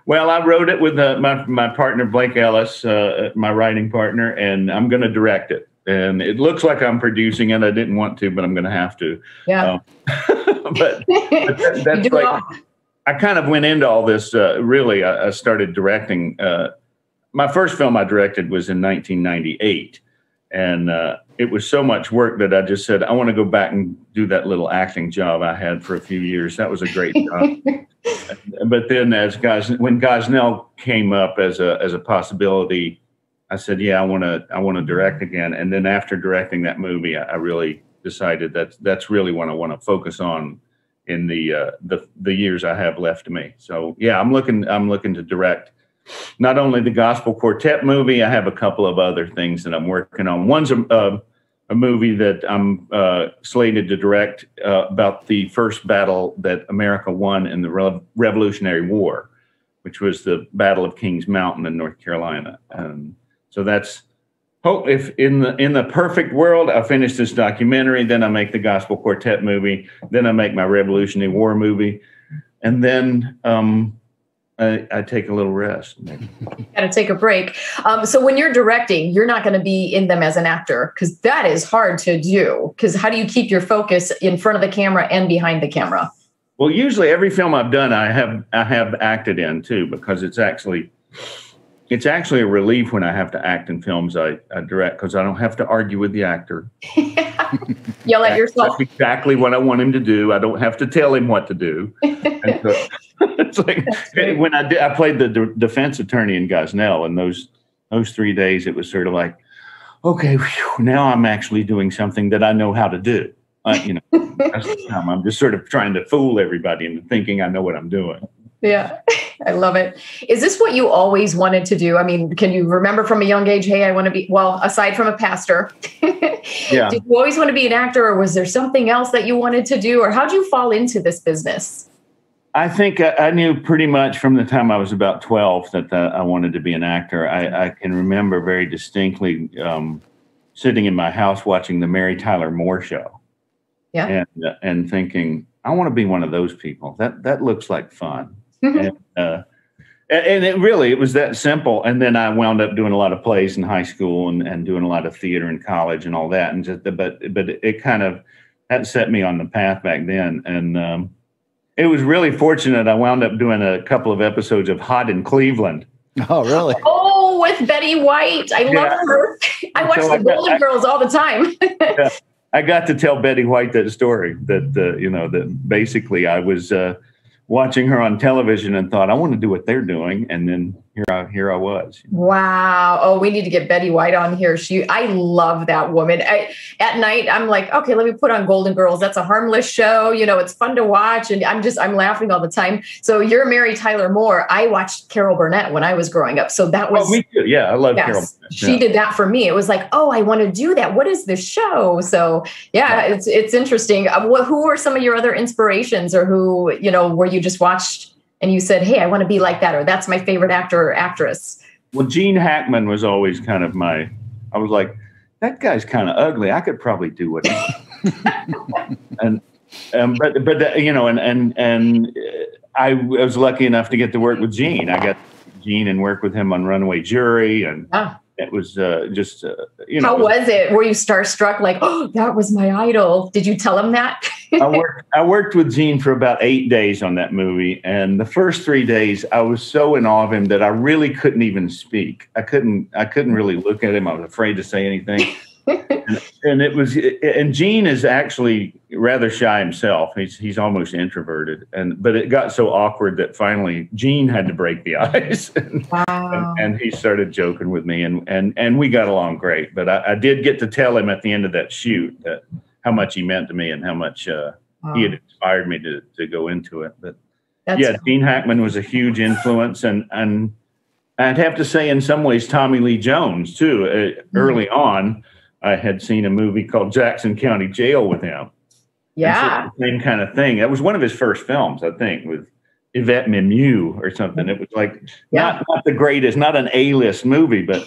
Well, I wrote it with my partner, Blake Ellis, my writing partner, and I'm going to direct it. And it looks like I'm producing it. I didn't want to, but I'm going to have to. Yeah. But that's like... I kind of went into all this, really, I started directing. My first film I directed was in 1998. And it was so much work that I just said, I want to go back and do that little acting job I had for a few years. That was a great job. But then when Gosnell came up as a possibility, I said, yeah, I want to direct again. And then after directing that movie, I really decided that's really what I want to focus on in the years I have left to me. So yeah, I'm looking to direct not only the gospel quartet movie. I have a couple of other things that I'm working on. One's a movie that I'm slated to direct about the first battle that America won in the Revolutionary War, which was the Battle of Kings Mountain in North Carolina. So that's hope. If in the perfect world, I finish this documentary, then I make the gospel quartet movie, then I make my Revolutionary War movie, and then I take a little rest. Maybe. Gotta take a break. So when you're directing, you're not going to be in them as an actor, because that is hard to do. Because how do you keep your focus in front of the camera and behind the camera? Well, usually every film I've done, I have acted in too, because it's actually. It's actually a relief when I have to act in films I direct, because I don't have to argue with the actor. Yell at yourself. That's exactly what I want him to do. I don't have to tell him what to do. And so, it's like when I played the defense attorney in Gosnell, and those 3 days, it was sort of like, okay, whew, now I'm actually doing something that I know how to do. You know, that's the time I'm just sort of trying to fool everybody into thinking I know what I'm doing. Yeah, I love it. Is this what you always wanted to do? I mean, can you remember from a young age, hey, I want to be, well, aside from a pastor, yeah. Did you always want to be an actor, or was there something else that you wanted to do, or how'd you fall into this business? I think I knew pretty much from the time I was about 12 that I wanted to be an actor. I can remember very distinctly sitting in my house watching the Mary Tyler Moore Show. Yeah. And thinking, I want to be one of those people. That looks like fun. And it was that simple. And then I wound up doing a lot of plays in high school and doing a lot of theater in college and all that. And just, but it kind of, that set me on the path back then. And it was really fortunate. I wound up doing a couple of episodes of Hot in Cleveland. Oh, really? Oh, with Betty White. I love her. I watch the Golden Girls all the time. Yeah, I got to tell Betty White that story that, you know, that basically I was... watching her on television and thought, I want to do what they're doing. And then here I was. Wow. Oh, we need to get Betty White on here. I love that woman. At night, I'm like, okay, let me put on Golden Girls. That's a harmless show. You know, it's fun to watch. And I'm laughing all the time. So you're Mary Tyler Moore. I watched Carol Burnett when I was growing up. So that was. Oh, me too. Yeah, I love Carol Burnett. She did that for me. It was like, oh, I want to do that. What is this show? So yeah. It's interesting. Who were some of your other inspirations, or who, you know, were you? You just watched and you said, hey, I want to be like that, or that's my favorite actor or actress? Well, Gene Hackman was always kind of I was like, that guy's kind of ugly. I could probably do what he and you know, and I was lucky enough to get to work with Gene. I got Gene and worked with him on Runaway Jury and It was just, you know. How was it? Were you starstruck? Like, oh, that was my idol. Did you tell him that? I worked with Gene for about 8 days on that movie. And the first 3 days, I was so in awe of him that I really couldn't even speak. I couldn't really look at him. I was afraid to say anything. And Gene is actually rather shy himself. He's almost introverted. But it got so awkward that finally Gene had to break the ice. And he started joking with me and we got along great. But I did get to tell him at the end of that shoot that how much he meant to me and how much he had inspired me to go into it. But That's funny. Gene Hackman was a huge influence and I'd have to say in some ways Tommy Lee Jones too. Early on, I had seen a movie called Jackson County Jail with him. Yeah. So same kind of thing. That was one of his first films, I think, with Yvette Mimieux or something. It was like not the greatest, not an A-list movie, but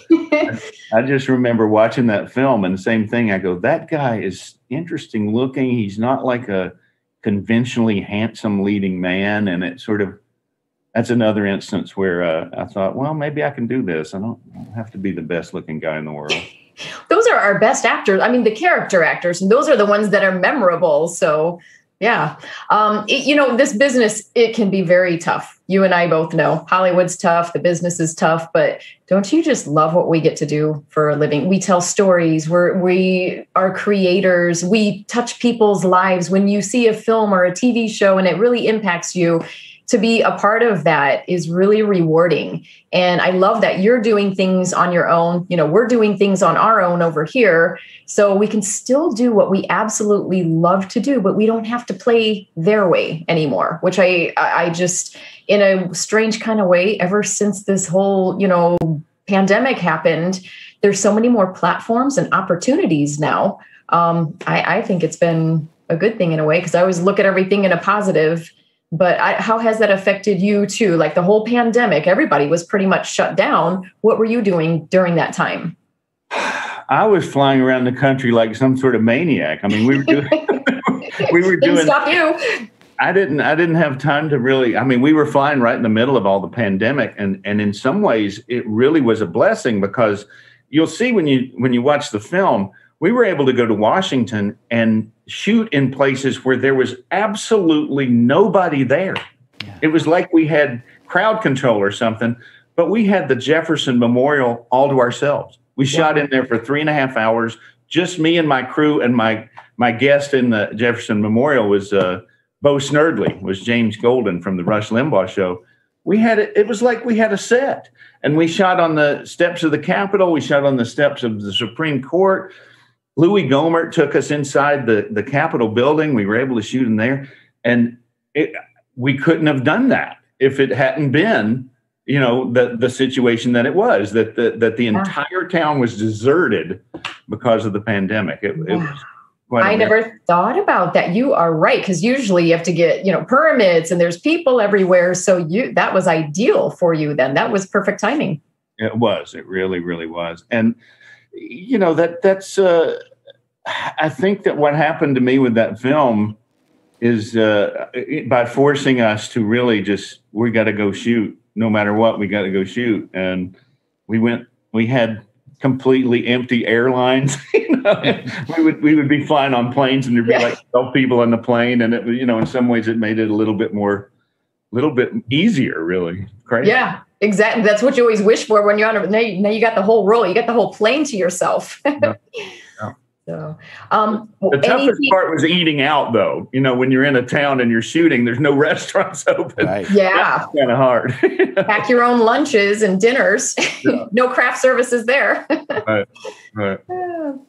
I just remember watching that film and the same thing. I go, that guy is interesting looking. He's not like a conventionally handsome leading man. And it sort of, that's another instance where I thought, well, maybe I can do this. I don't have to be the best looking guy in the world. Those are our best actors. I mean, the character actors, and those are the ones that are memorable. So, yeah. This business, it can be very tough. You and I both know Hollywood's tough. The business is tough. But don't you just love what we get to do for a living? We tell stories. We are creators. We touch people's lives. When you see a film or a TV show and it really impacts you, to be a part of that is really rewarding. And I love that you're doing things on your own. You know, we're doing things on our own over here. So we can still do what we absolutely love to do, but we don't have to play their way anymore, which I just, in a strange kind of way, ever since this whole, pandemic happened, there's so many more platforms and opportunities now. I think it's been a good thing in a way, because I always look at everything in a positive. But how has that affected you too? Like the whole pandemic, everybody was pretty much shut down. What were you doing during that time? I was flying around the country like some sort of maniac. I mean, we were doing. I didn't have time to really. I mean, we were flying right in the middle of all the pandemic, and in some ways, it really was a blessing because you'll see when you watch the film. We were able to go to Washington and shoot in places where there was absolutely nobody there. Yeah. It was like we had crowd control or something, but we had the Jefferson Memorial all to ourselves. We shot in there for 3.5 hours, just me and my crew, and my guest in the Jefferson Memorial was Bo Snerdley, was James Golden from the Rush Limbaugh show. We had it was like we had a set, and we shot on the steps of the Capitol. We shot on the steps of the Supreme Court. Louie Gohmert took us inside the Capitol building. We were able to shoot in there. And we couldn't have done that if it hadn't been, the situation that it was, that the entire town was deserted because of the pandemic. It was quite amazing. I never thought about that. You are right, because usually you have to get, permits and there's people everywhere. So that was ideal for you then. That was perfect timing. It was. It really, really was. And that's I think that what happened to me with that film is by forcing us to really just, we got to go shoot no matter what, we got to go shoot. And we had completely empty airlines, we would be flying on planes and there'd be like 12 people on the plane. And it was, in some ways it made it a little bit easier, really. Crazy. Yeah. Exactly. That's what you always wish for when you're on now you got the whole role. You got the whole plane to yourself. Yeah. So, the toughest part was eating out, though. When you're in a town and you're shooting, there's no restaurants open. Right. Yeah. That's kind of hard. Pack your own lunches and dinners. Yeah. No craft services there. Right.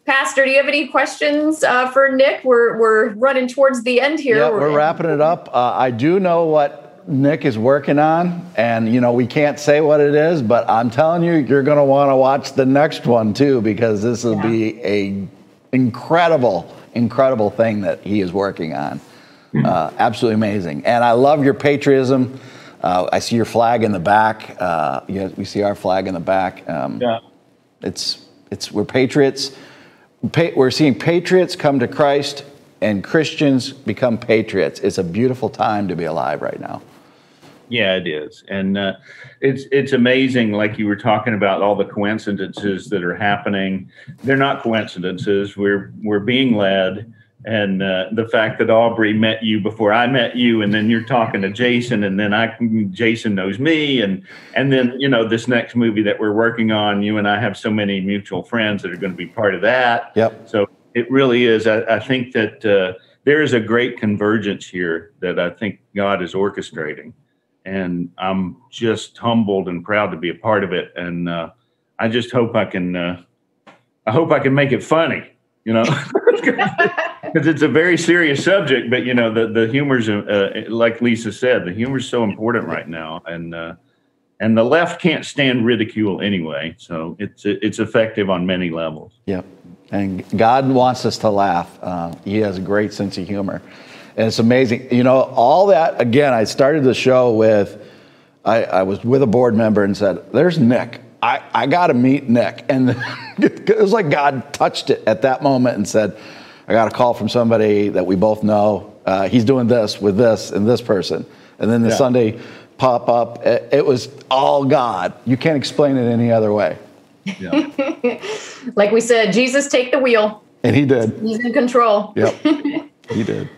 Pastor, do you have any questions for Nick? We're running towards the end here. Yeah, we're wrapping it up. I do know what Nick is working on, and we can't say what it is, but I'm telling you, you're going to want to watch the next one too, because this will be a incredible thing that he is working on. Absolutely amazing. And I love your patriotism. I see your flag in the back. We see our flag in the back. We're patriots. We're seeing patriots come to Christ and Christians become patriots. It's a beautiful time to be alive right now. Yeah, it is. And it's amazing, like you were talking about, all the coincidences that are happening. They're not coincidences. We're being led. And the fact that Aubrey met you before I met you, and then you're talking to Jason, and then Jason knows me, and then, you know, this next movie that we're working on, you and I have so many mutual friends that are going to be part of that. Yep. So it really is. I think that there is a great convergence here that I think God is orchestrating, and I'm just humbled and proud to be a part of it. And I just hope I hope I can make it funny, you know. Because it's a very serious subject, but you know, the humor's like Lisa said, the humor's so important right now, and the left can't stand ridicule anyway, so it's effective on many levels. Yeah, and God wants us to laugh. He has a great sense of humor, and it's amazing. You know, all that again. I started the show with I was with a board member and said, "There's Nick. I got to meet Nick," and it was like God touched it at that moment and said, I got a call from somebody that we both know. He's doing this with this and this person. And then the Sunday pop up, it was all God. You can't explain it any other way. Yeah. Like we said, Jesus, take the wheel. And he did. He's in control. Yep, he did.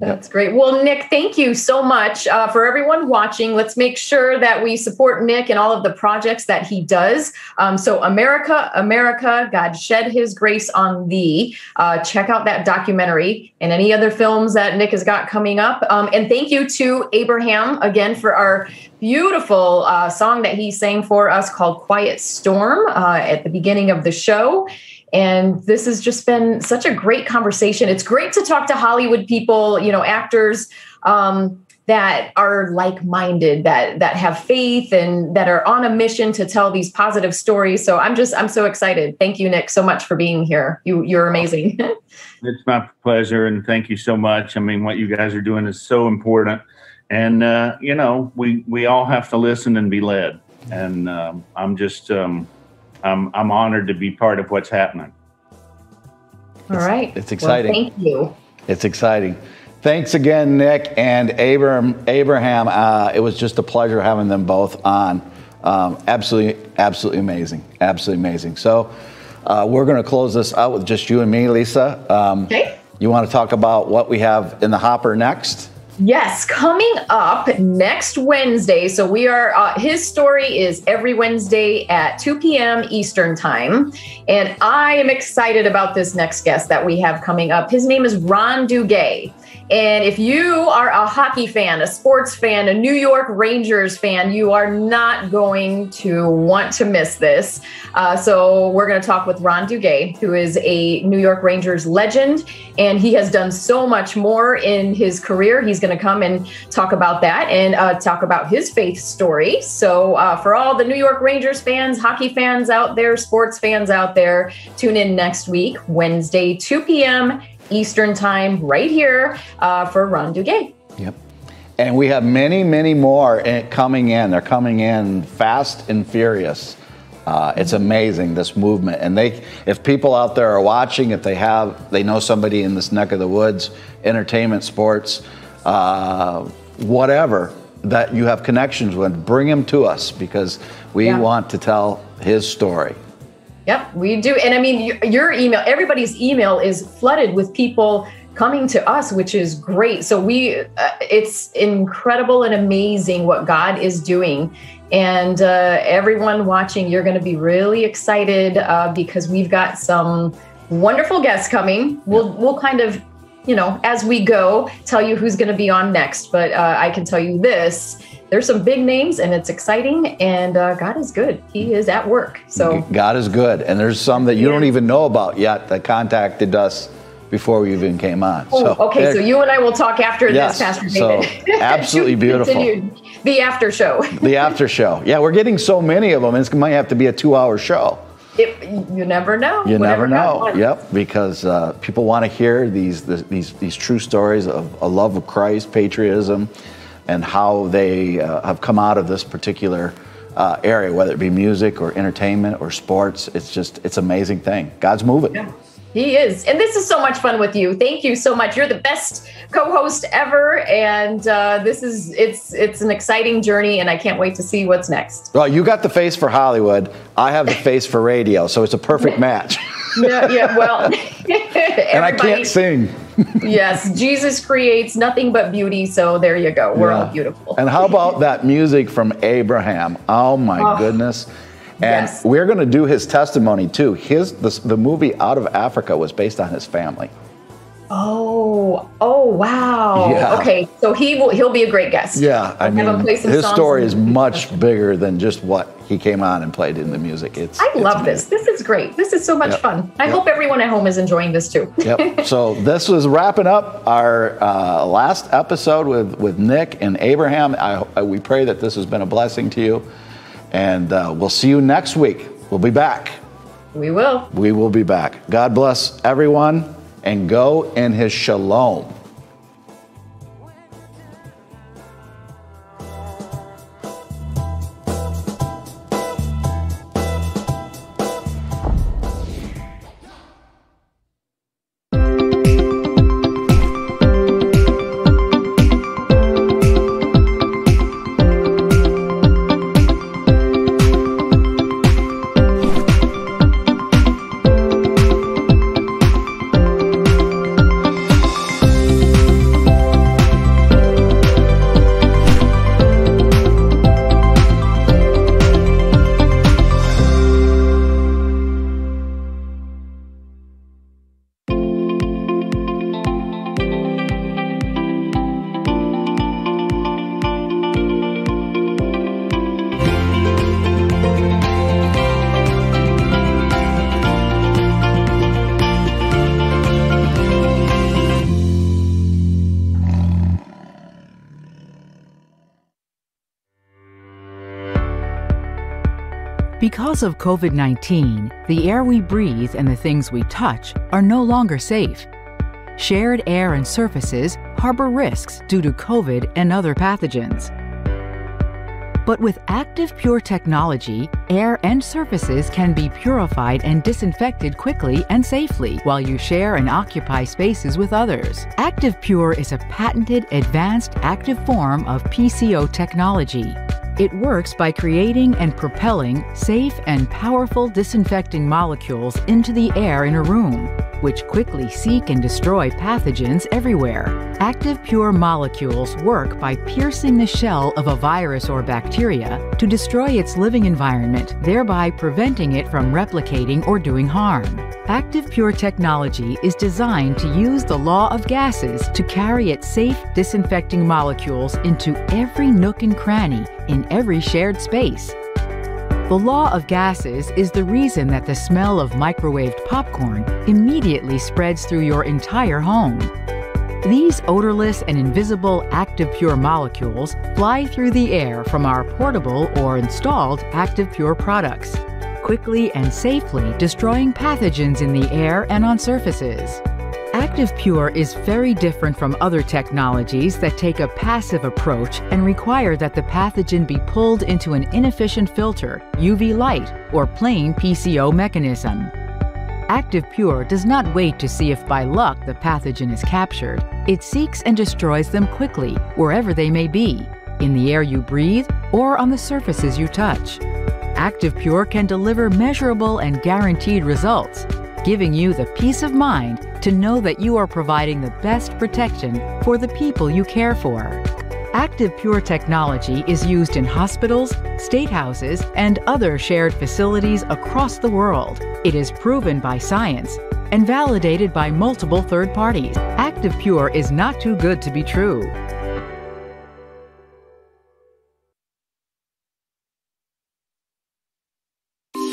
That's great. Well, Nick, thank you so much. For everyone watching, let's make sure that we support Nick and all of the projects that he does. So America, America, God Shed His Grace on Thee. Check out that documentary and any other films that Nick has got coming up. And thank you to Abraham again for our beautiful song that he sang for us called Quiet Storm at the beginning of the show. And this has just been such a great conversation. It's great to talk to Hollywood people, you know, actors that are like-minded, that have faith and that are on a mission to tell these positive stories. So I'm so excited. Thank you, Nick, so much for being here. You're amazing. It's my pleasure, and thank you so much. I mean, what you guys are doing is so important. And, you know, we all have to listen and be led. And I'm honored to be part of what's happening. All right. It's exciting. Well, thank you. It's exciting. Thanks again, Nick and Abraham. It was just a pleasure having them both on. Absolutely amazing. Absolutely amazing. So we're going to close this out with just you and me, Lisa. Okay. You want to talk about what we have in the hopper next? Yes, coming up next Wednesday. So we are, his story is every Wednesday at 2 p.m. Eastern time. And I am excited about this next guest that we have coming up. His name is Ron Duguay. And if you are a hockey fan, a sports fan, a New York Rangers fan, you are not going to want to miss this. So we're going to talk with Ron Duguay, who is a New York Rangers legend, and he has done so much more in his career. He's going to come and talk about that and talk about his faith story. So for all the New York Rangers fans, hockey fans out there, sports fans out there, tune in next week, Wednesday, 2 p.m. Eastern time, right here for Ron Duguay. Yep. And we have many, many more coming in. They're coming in fast and furious. It's amazing, this movement. And if people out there are watching, if they know somebody in this neck of the woods, entertainment, sports, whatever, that you have connections with, bring them to us, because we want to tell his story. Yep, we do. And I mean, your email, everybody's email is flooded with people coming to us, which is great. So it's incredible and amazing what God is doing. And everyone watching, you're going to be really excited because we've got some wonderful guests coming. We'll kind of, you know, as we go, tell you who's going to be on next. But I can tell you this. There's some big names, and it's exciting, and God is good. He is at work. So God is good, and there's some that you don't even know about yet that contacted us before we even came on. Oh, so, okay, so you and I will talk after this, Pastor David. So, absolutely beautiful. The after show. The after show. Yeah, we're getting so many of them. It might have to be a 2-hour show. You never know. You never know. Yep, because people want to hear these true stories of a love of Christ, patriotism, and how they have come out of this particular area, whether it be music or entertainment or sports. It's just, it's an amazing thing. God's moving. Yeah. He is. And this is so much fun with you. Thank you so much. You're the best co-host ever. And it's an exciting journey, and I can't wait to see what's next. Well, you got the face for Hollywood. I have the face for radio. So it's a perfect match. Yeah, well. And I can't sing. Yes, Jesus creates nothing but beauty. So there you go. We're all beautiful. And how about that music from Abraham? Oh, my goodness. And we're going to do his testimony, too. The movie Out of Africa was based on his family. Oh, wow. Yeah. Okay, so he'll be a great guest. Yeah, I mean, his story is much bigger than just what he came on and played in the music. I love this. This is great. This is so much fun. I hope everyone at home is enjoying this, too. Yep. So this was wrapping up our last episode with Nick and Abraham. We pray that this has been a blessing to you. And we'll see you next week. We'll be back. We will. We will be back. God bless everyone, and go in his shalom. Because of COVID-19, the air we breathe and the things we touch are no longer safe. Shared air and surfaces harbor risks due to COVID and other pathogens. But with Active Pure technology, air and surfaces can be purified and disinfected quickly and safely while you share and occupy spaces with others. Active Pure is a patented, advanced, active form of PCO technology. It works by creating and propelling safe and powerful disinfecting molecules into the air in a room, which quickly seek and destroy pathogens everywhere. Active Pure molecules work by piercing the shell of a virus or bacteria to destroy its living environment, thereby preventing it from replicating or doing harm. Active Pure technology is designed to use the law of gases to carry its safe disinfecting molecules into every nook and cranny in every shared space. The law of gases is the reason that the smell of microwaved popcorn immediately spreads through your entire home. These odorless and invisible Active Pure molecules fly through the air from our portable or installed Active Pure products, quickly and safely destroying pathogens in the air and on surfaces. Active Pure is very different from other technologies that take a passive approach and require that the pathogen be pulled into an inefficient filter, UV light, or plain PCO mechanism. Active Pure does not wait to see if by luck the pathogen is captured. It seeks and destroys them quickly, wherever they may be, in the air you breathe or on the surfaces you touch. Active Pure can deliver measurable and guaranteed results, giving you the peace of mind to know that you are providing the best protection for the people you care for. Active Pure technology is used in hospitals, state houses, and other shared facilities across the world. It is proven by science and validated by multiple third parties. Active Pure is not too good to be true.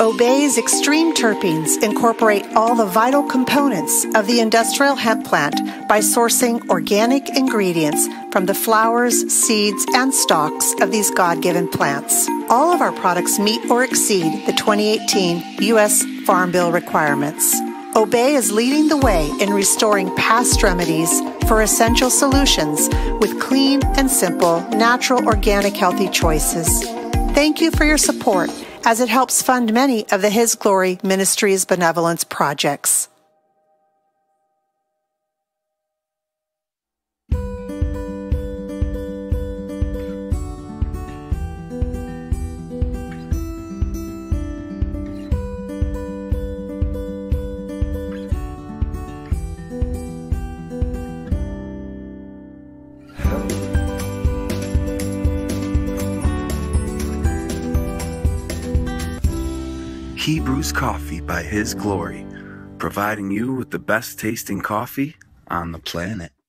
Obey's extreme terpenes incorporate all the vital components of the industrial hemp plant by sourcing organic ingredients from the flowers, seeds, and stalks of these God-given plants. All of our products meet or exceed the 2018 U.S. Farm Bill requirements. Obey is leading the way in restoring past remedies for essential solutions with clean and simple, natural, organic, healthy choices. Thank you for your support, as it helps fund many of the His Glory Ministries Benevolence projects. Hebrews Coffee by His Glory, providing you with the best tasting coffee on the planet.